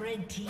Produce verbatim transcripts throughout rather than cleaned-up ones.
Red team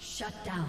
Shut down.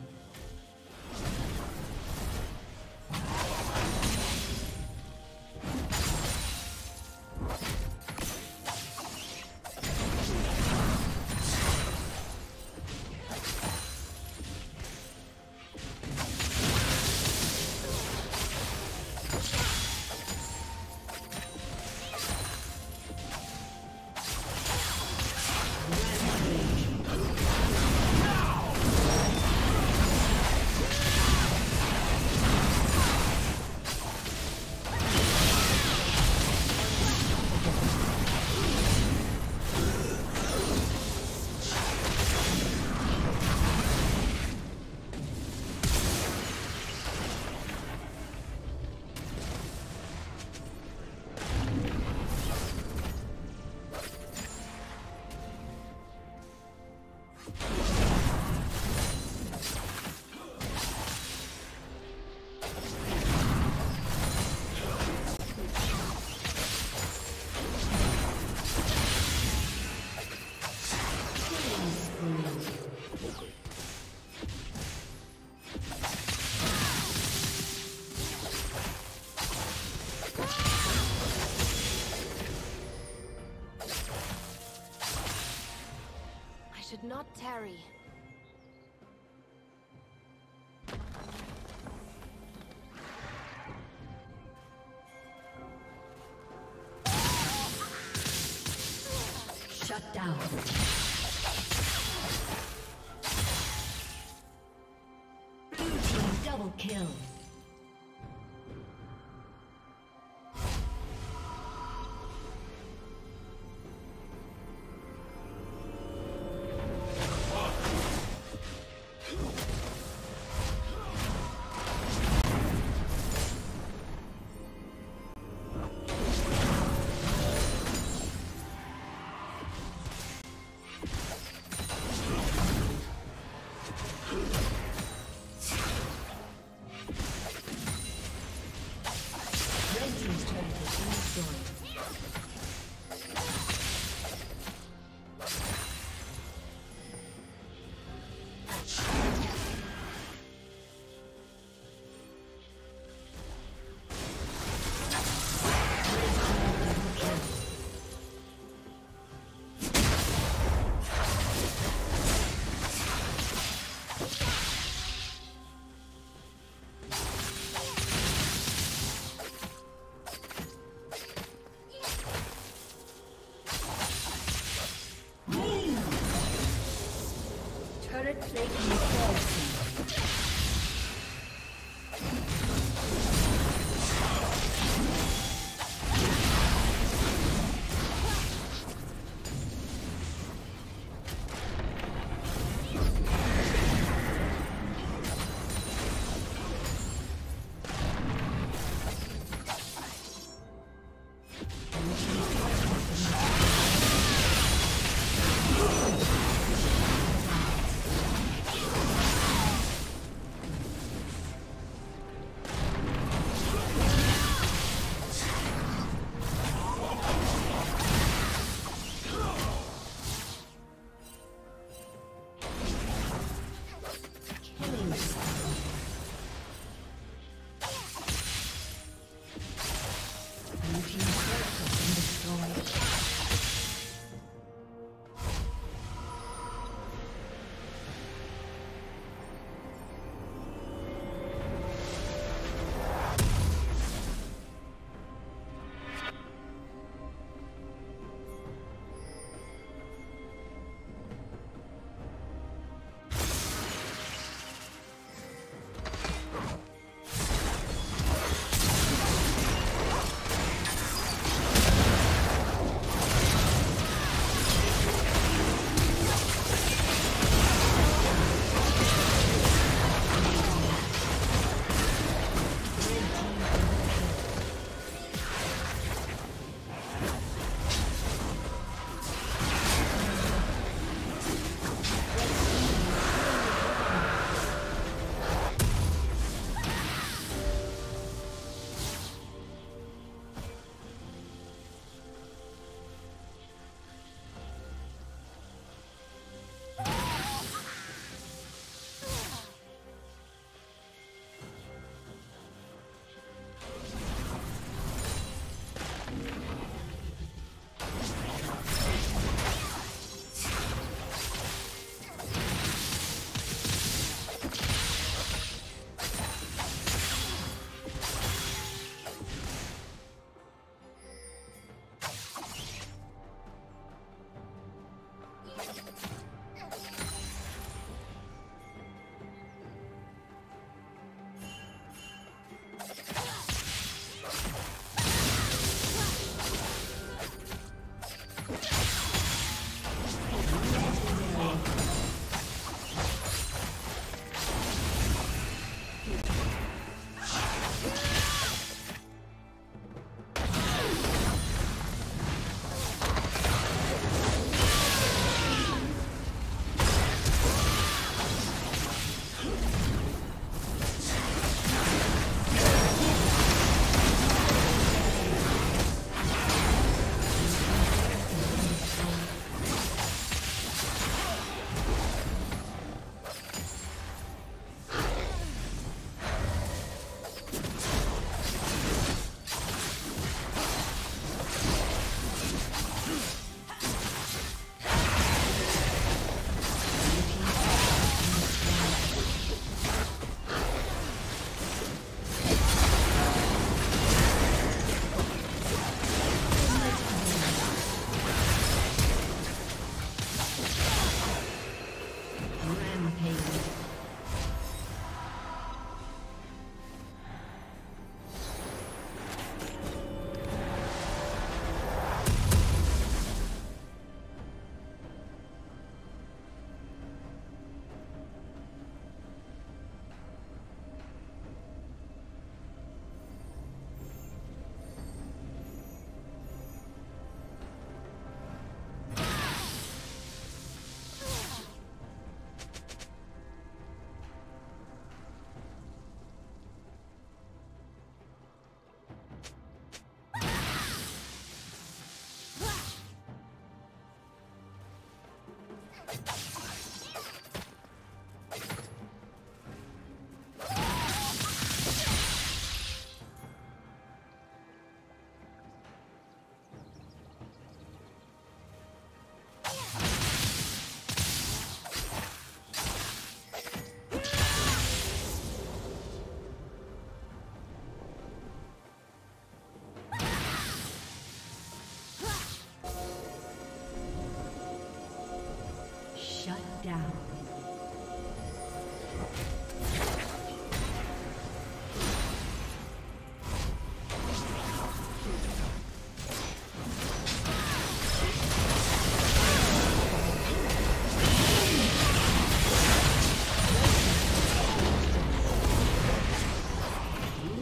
Not tarry. Shut down. Blue team double kill. Shut down.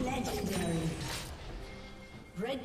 Legendary. Red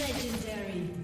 Legendary.